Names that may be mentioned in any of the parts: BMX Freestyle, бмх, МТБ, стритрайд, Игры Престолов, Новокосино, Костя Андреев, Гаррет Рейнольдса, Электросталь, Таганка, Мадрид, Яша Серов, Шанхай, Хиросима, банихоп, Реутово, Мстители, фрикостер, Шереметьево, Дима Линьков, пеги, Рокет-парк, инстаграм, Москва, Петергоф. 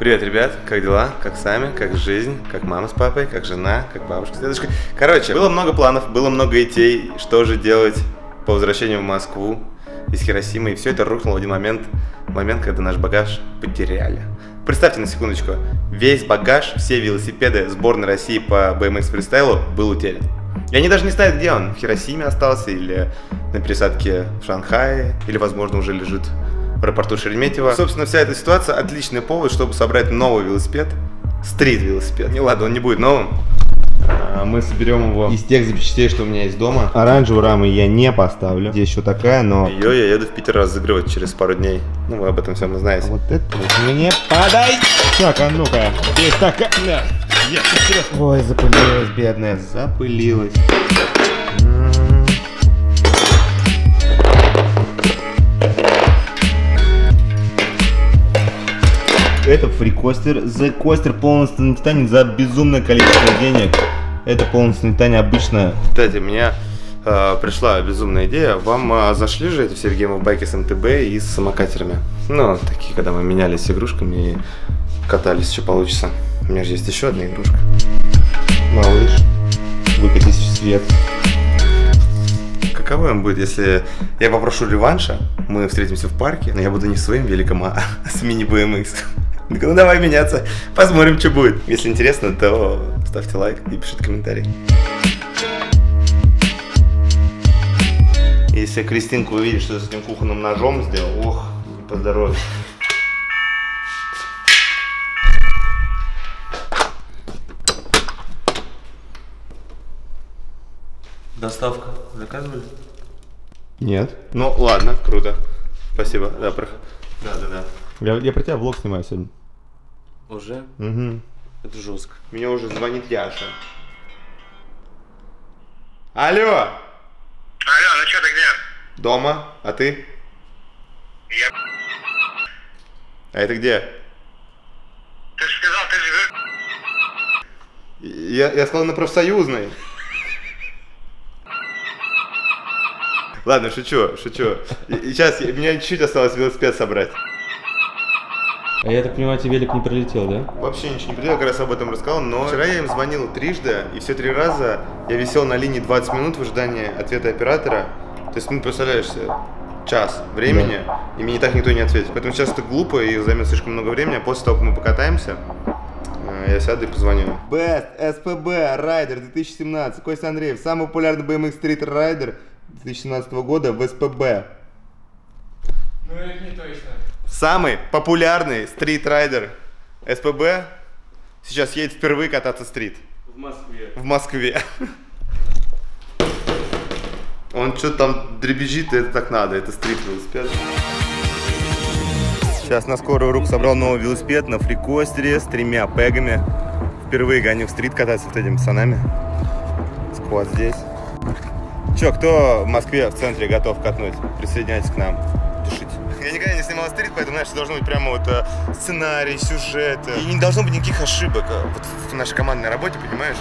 Привет, ребят, как дела, как сами, как жизнь, как мама с папой, как жена, как бабушка с дедушкой. Короче, было много планов, было много идей, что же делать по возвращению в Москву из Хиросимы. И все это рухнуло в один момент, когда наш багаж потеряли. Представьте на секундочку, весь багаж, все велосипеды сборной России по BMX Freestyle был утерян. И они даже не знают, где он, в Хиросиме остался или на пересадке в Шанхае, или, возможно, уже лежит в аэропорту Шереметьево. Собственно, вся эта ситуация отличный повод, чтобы собрать новый велосипед, стрит-велосипед. Ну ладно, он не будет новым. Мы соберем его из тех запчастей, что у меня есть дома. Оранжевую раму я не поставлю. Здесь еще такая, но... Ее я еду в Питер разыгрывать через пару дней. Ну, вы об этом всем узнаете. Вот это вот мне подай! Так, а ну-ка. Здесь такая... Ой, запылилась, бедная, запылилась. Это фрикостер. За костер полностью на Титане за безумное количество денег. Это полностью на Титане обычно. Кстати, мне пришла безумная идея. Вам зашли же эти все в байки с МТБ и с самокатерами. Ну, такие, когда мы менялись игрушками и катались еще получится. У меня же есть еще одна игрушка. Малыш, выкатись в свет. Каково им будет, если я попрошу реванша, мы встретимся в парке, но я буду не своим великом, а с мини-BMX. Ну давай меняться, посмотрим, что будет. Если интересно, то ставьте лайк и пишите комментарий. Если Кристинка увидит, что я с этим кухонным ножом сделал, ох, не поздоровье. Доставка. Заказывали? Нет. Ну ладно, круто. Спасибо. Да, да. Я про тебя влог снимаю сегодня. Уже? Угу. Это жестко. Мне уже звонит Яша. Алло! Алло, ну что ты где? Дома. А ты? Я... А это где? Ты же сказал, ты живешь... Я сказал на профсоюзной. Ладно, шучу, шучу. Сейчас, меня чуть-чуть осталось велосипед собрать. А я так понимаю, тебе велик не прилетел, да? Вообще ничего не прилетел, как раз об этом рассказал, но вчера я им звонил трижды, и все три раза я висел на линии 20 минут в ожидании ответа оператора. То есть, ну, представляешь, час времени, и мне так никто не ответит. Поэтому сейчас это глупо и займет слишком много времени, а после того, как мы покатаемся, я сяду и позвоню. Best SPB Rider 2017, Костя Андреев, самый популярный BMX Street Rider 2017 года в СПБ. Ну это не точно. Самый популярный стрит-райдер СПБ сейчас едет впервые кататься стрит. В Москве. В Москве. Он что-то там дребезжит, и это так надо, это стрит-велосипед. Сейчас на скорую руку собрал новый велосипед на фрикостере с 3 пегами. Впервые гоню в стрит кататься вот этими пацанами. Сквот здесь. Че, кто в Москве в центре готов катнуть? Присоединяйтесь к нам, пишите. Я никогда не снимал стрит, поэтому, знаешь, должно быть прямо вот сценарий, сюжет. И не должно быть никаких ошибок вот в нашей командной работе, понимаешь?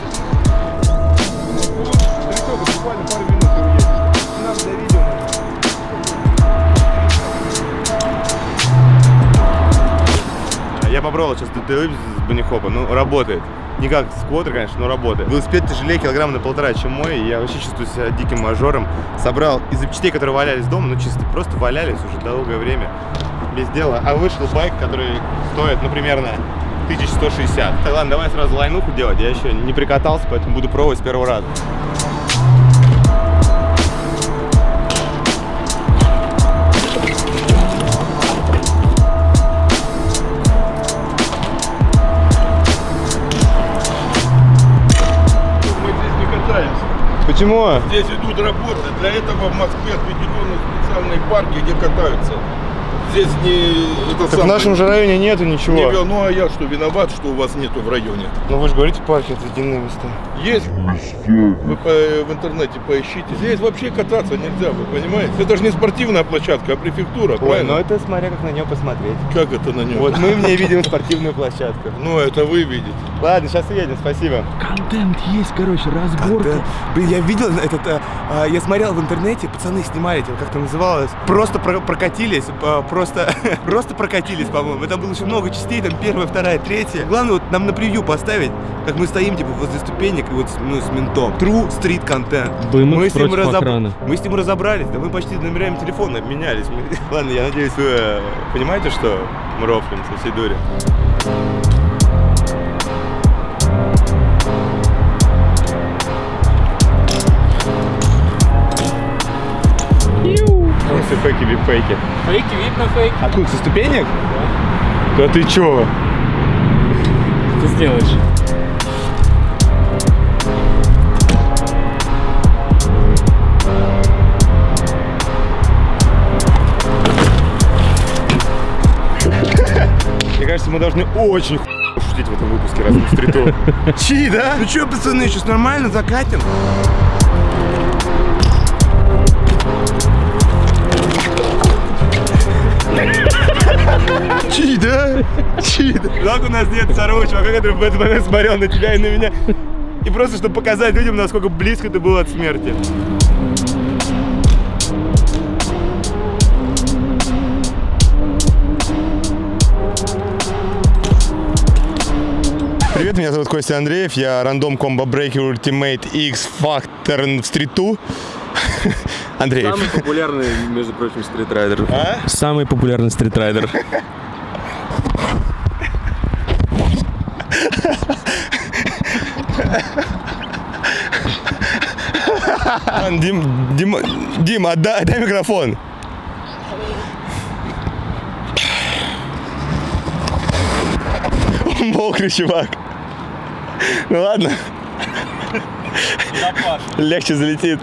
Я попробовал сейчас ДТУ с банихопа, ну работает. Не как сквотер, конечно, но работает. Велосипед тяжелее килограмма на 1,5, чем мой, и я вообще чувствую себя диким мажором. Собрал из запчастей, которые валялись дома, ну чисто просто валялись уже долгое время, без дела. А вышел байк, который стоит, ну, примерно 1160. Так, ладно, давай сразу лайнуху делать, я еще не прикатался, поэтому буду пробовать с первого раза. Почему? Здесь идут работы, для этого в Москве отведены специальные парки, где катаются. Здесь не... Это так самое... В нашем же районе нету ничего. Не, ну а я что, виноват, что у вас нету в районе? Ну вы же говорите, парки отведены места. Есть? Вы в интернете поищите. Здесь вообще кататься нельзя, вы понимаете? Это же не спортивная площадка, а префектура, правильно? Ну это смотря как на нее посмотреть. Как это на нее? Вот мы в ней видим спортивную площадку. Ну это вы видите. Ладно, сейчас едем, спасибо. Контент есть, короче, разборка. Блин, я видел этот, я смотрел в интернете, пацаны снимали, как это называлось. Просто прокатились, просто просто прокатились, по-моему. Это было еще много частей, там первая, вторая, третья. Главное, вот нам на превью поставить, как мы стоим, типа, возле ступенек, и вот с ментом. True street контент. Мы с ним разобрались, да мы почти номерами телефона обменялись. Ладно, я надеюсь, вы понимаете, что мы рофлим со всей дури. Фейки, вип-фейки. Фейки, видно фейки. Откуда, со ступенек? Да. Да ты чё? Ты сделаешь. Мне кажется, мы должны очень хуй шутить в этом выпуске, раз мы в стриту. Чи, да? Ну чё, пацаны, сейчас нормально закатим? Чи, да? Чи, да? Жалко, у нас нет второго чувака, который в этот момент смотрел на тебя и на меня. И просто, чтобы показать людям, насколько близко ты был от смерти. Привет, меня зовут Костя Андреев, я рандом комбо-брейкер Ultimate X-Factor в стриту. Андрей. Самый популярный, между прочим, стритрайдер. А? Самый популярный стритрайдер. Дима, отдай микрофон. Он мокрый, чувак. Ну ладно. Легче залетит.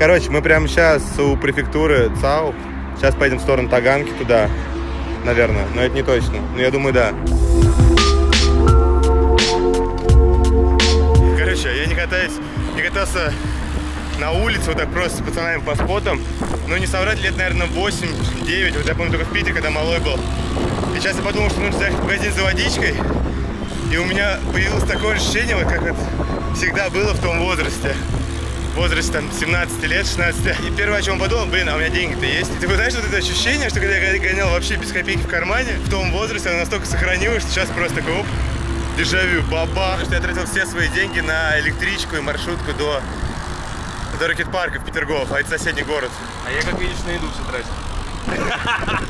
Короче, мы прямо сейчас у префектуры ЦАУ. Сейчас поедем в сторону Таганки туда, наверное, но это не точно. Но я думаю, да. Короче, я не катался на улице вот так просто с пацанами по спотам. Ну, не соврать, лет, наверное, 8-9. Вот я помню только в Питере, когда малой был. И сейчас я подумал, что нужно заехать в магазин за водичкой. И у меня появилось такое ощущение, вот как это всегда было в том возрасте. Возраст там 17 лет, 16 лет. И первое, о чем подумал, блин, а у меня деньги-то есть. И ты знаешь, вот это ощущение, что когда я гонял вообще без копейки в кармане, в том возрасте оно настолько сохранилось, что сейчас просто такой, оп, дежавю, баба. Потому что я тратил все свои деньги на электричку и маршрутку до Рокет-парка в Петергоф, а это соседний город. А я, как видишь, на еду все тратил.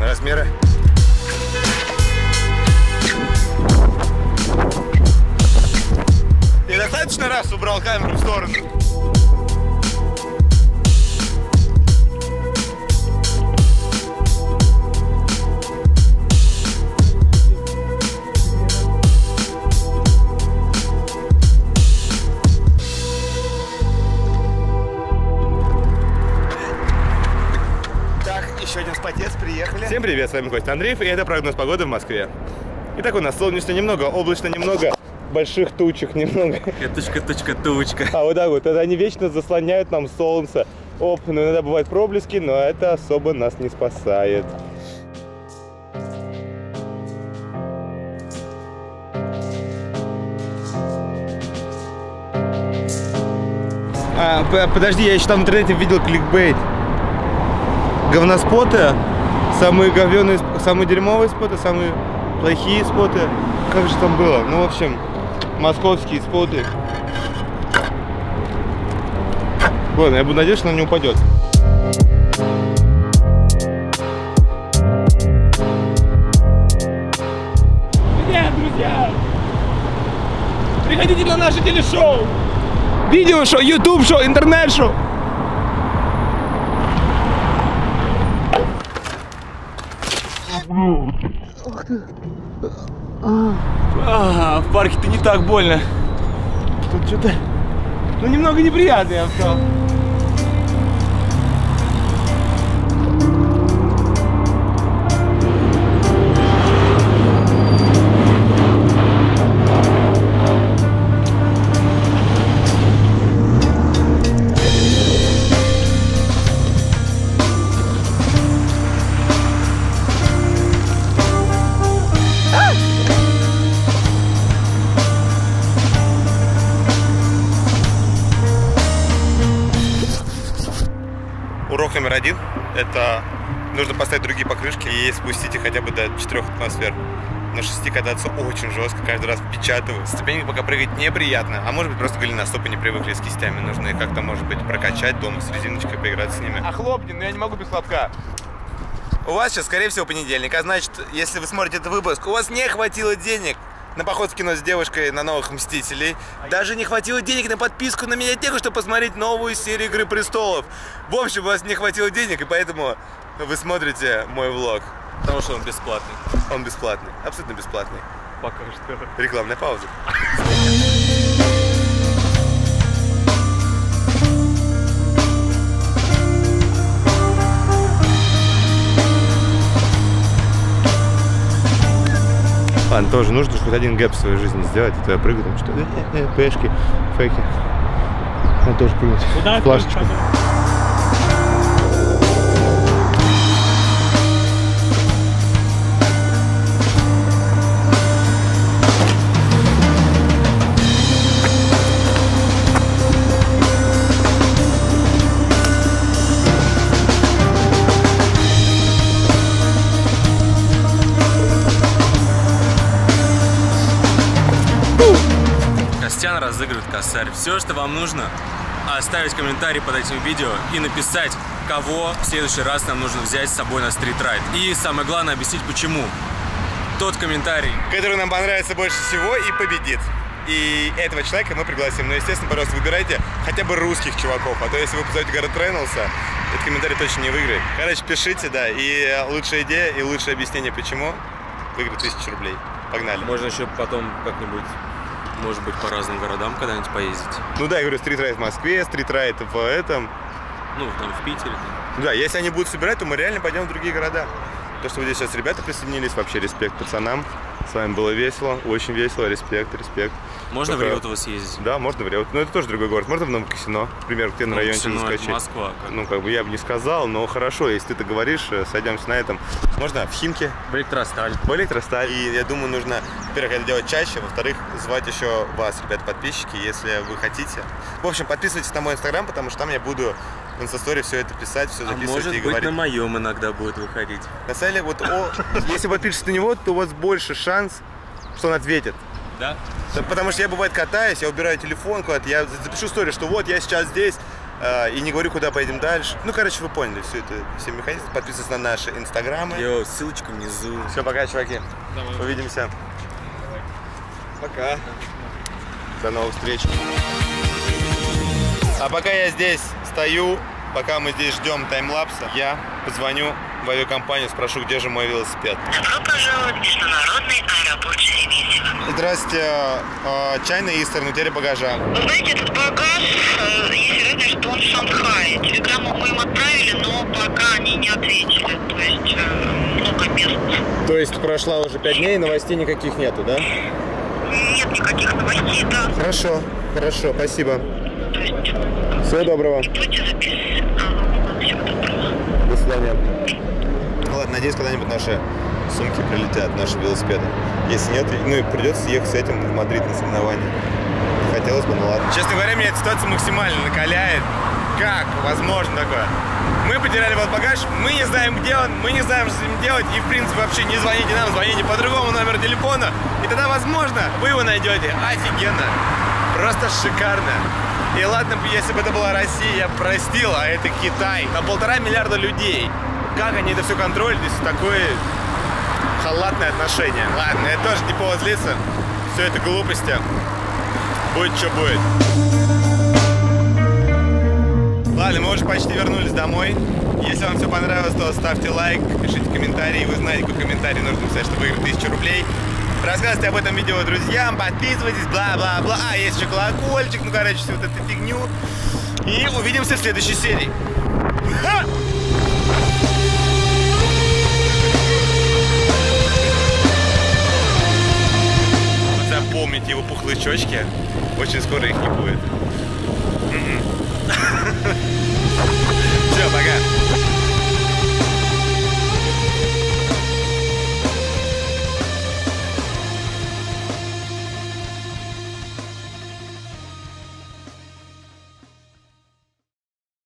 Размеры. Я достаточно раз убрал камеру в сторону. Поехали. Всем привет, с вами Костя Андреев, и это прогноз погоды в Москве. Итак, у нас солнечно немного, облачно немного, больших тучек немного. Тучка. А вот так вот, это они вечно заслоняют нам солнце. Оп, ну иногда бывают проблески, но это особо нас не спасает. Подожди, я еще там в интернете видел кликбейт. Говноспоты, самые говёные, самые дерьмовые споты, самые плохие споты. Как же там было? Ну, в общем, московские споты. Ладно, я буду надеяться, что он не упадет. Привет, друзья! Приходите на наше телешоу! Видео-шоу, YouTube-шоу, интернет-шоу! Ох ты! В парке-то не так больно. Тут что-то... Ну, немного неприятно я встал. Номер один – это нужно поставить другие покрышки и спустить их хотя бы до 4 атмосфер. На 6 кататься очень жестко, каждый раз впечатываю. С ступенек пока прыгать неприятно, а может быть просто голеностопы не привыкли с кистями. Нужно их как-то, может быть, прокачать дома с резиночкой, поиграть с ними. А хлопни, но я не могу без хлопка. У вас сейчас, скорее всего, понедельник, а значит, если вы смотрите этот выпуск, у вас не хватило денег на поход в кино с девушкой на новых Мстителей. Даже не хватило денег на подписку на Медиатеку, чтобы посмотреть новую серию Игры Престолов. В общем, у вас не хватило денег, и поэтому вы смотрите мой влог. Потому что он бесплатный. Он бесплатный. Абсолютно бесплатный. Пока что. Рекламная пауза. Ладно, тоже нужно хоть один гэп в своей жизни сделать, а то я прыгаю там что-то, пешки, фейки, надо тоже прыгать, куда плашечку. Разыгрывает косарь. Все, что вам нужно, оставить комментарий под этим видео и написать, кого в следующий раз нам нужно взять с собой на стритрайд. И самое главное, объяснить почему. Тот комментарий, который нам понравится больше всего и победит. И этого человека мы пригласим. Но, естественно, пожалуйста, выбирайте хотя бы русских чуваков. А то, если вы позовете Гаррет Рейнольдса, этот комментарий точно не выиграет. Короче, пишите, да, и лучшая идея, и лучшее объяснение, почему выиграет 1000 рублей. Погнали. Можно еще потом как-нибудь... Может быть, по разным городам когда-нибудь поездить. Ну да, я говорю, стритрайд в Москве, стритрайд в этом. Ну, там в Питере. Да, если они будут собирать, то мы реально пойдем в другие города. То, что вы здесь сейчас ребята присоединились, вообще респект пацанам. С вами было весело, очень весело, респект. Можно только... в Реутово съездить? Да, можно в Реутово, но это тоже другой город. Можно в Новокосино, например, где на райончик заскочить. Москва. Как... Ну, как бы я бы не сказал, но хорошо, если ты это говоришь, сойдемся на этом. Можно в Химки. В Электросталь. И я думаю, нужно, во-первых, это делать чаще, во-вторых, звать еще вас, ребята, подписчики, если вы хотите. В общем, подписывайтесь на мой инстаграм, потому что там я буду... В инстасторе все это писать, все записывать, может и быть, говорить. На моем иногда будет выходить. На самом деле, вот если подпишешься на него, то у вас больше шанс, что он ответит. Да? Потому что я, бывает, катаюсь, я убираю телефон куда-то, я запишу историю, что вот я сейчас здесь, и не говорю, куда поедем дальше. Ну, короче, вы поняли все это, все механизмы. Подписывайтесь на наши инстаграмы. Йо, ссылочка внизу. Все, пока, чуваки. Давай. Увидимся. Давай. Пока. До новых встреч. А пока я здесь стою, пока мы здесь ждем таймлапса, я позвоню в авиакомпании, спрошу, добро пожаловать в международный аэропорт Шереметьево. Здрасте, чай на истер, на утере багажа. Вы знаете, этот багаж, есть вероятность, что он в Шанхае. Телеграмму мы им отправили, но пока они не ответили, то есть много мест. То есть прошло уже 5 дней, новостей никаких нету, да? Нет никаких новостей, да. Хорошо, хорошо, спасибо. То есть, всего доброго. Ладно, надеюсь, когда-нибудь наши сумки прилетят, наши велосипеды. Если нет, ну и придется ехать с этим в Мадрид на соревнования. Хотелось бы, ну ладно. Честно говоря, меня эта ситуация максимально накаляет. Как возможно такое? Мы потеряли вот багаж, мы не знаем, где он, мы не знаем, что с ним делать. И, в принципе, вообще не звоните нам, звоните по другому номеру телефона. И тогда, возможно, вы его найдете. Офигенно. Просто шикарно. И ладно, если бы это была Россия, я простил, а это Китай. Там 1,5 миллиарда людей. Как они это все контролят, если такое халатное отношение? Ладно, это тоже не повод злиться. Все это глупости. Будет, что будет. Ладно, мы уже почти вернулись домой. Если вам все понравилось, то ставьте лайк, пишите комментарии. Вы знаете, какой комментарий нужно писать, чтобы выиграть 1000 рублей. Рассказывайте об этом видео друзьям, подписывайтесь, бла-бла-бла. А, есть еще колокольчик, ну, короче, всю вот эту фигню. И увидимся в следующей серии. Запомните его пухлые щечки, очень скоро их не будет.